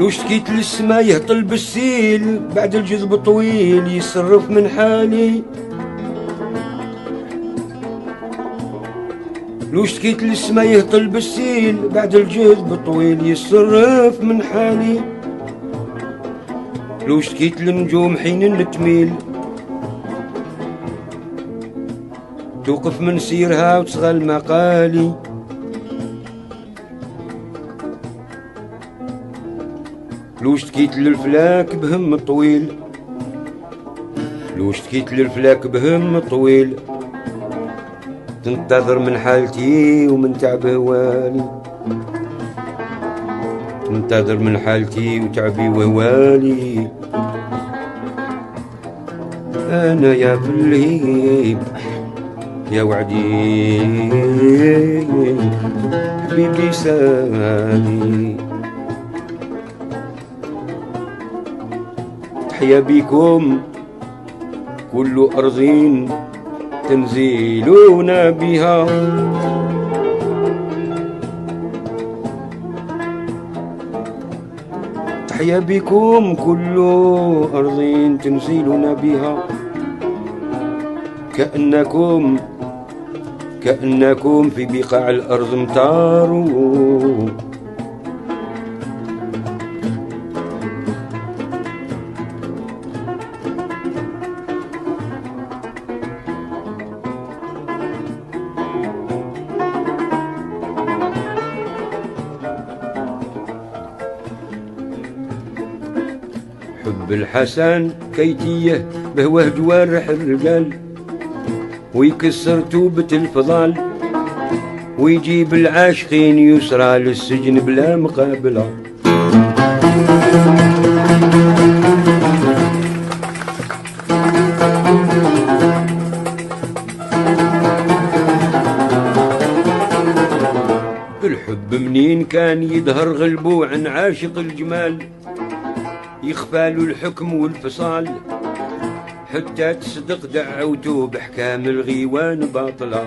لو شكيت للسما يهطل بالسيل بعد الجذب الطويل يصرف من حالي. لو شكيت للسما يهطل بالسيل بعد الجذب الطويل يصرف من حالي. لو شكيت للنجوم حين نتميل توقف من سيرها وتصغى المقالي. لو شتكيت للفلاك بهم طويل، لو شتكيت للفلاك بهم طويل تنتظر من حالتي ومن تعب هوالي، تنتظر من حالتي وتعبي وهوالي. أنا يا بالهيب يا وعدي حبيبي سامي، تحيا بكم كل أرضين تنزلون بها، تحيا بكم كل أرضين تنزلون بها، كأنكم في بقاع الأرض مطاروا. حب الحسن كيتيه بهواه جوارح الرجال ويكسر توبة الفضال ويجيب العاشقين يسرى للسجن بلا مقابلة. الحب منين كان يظهر غلبو عن عاشق الجمال يخفالو الحكم والفصال حتى تصدق دعوته بحكام الغيوان باطلة.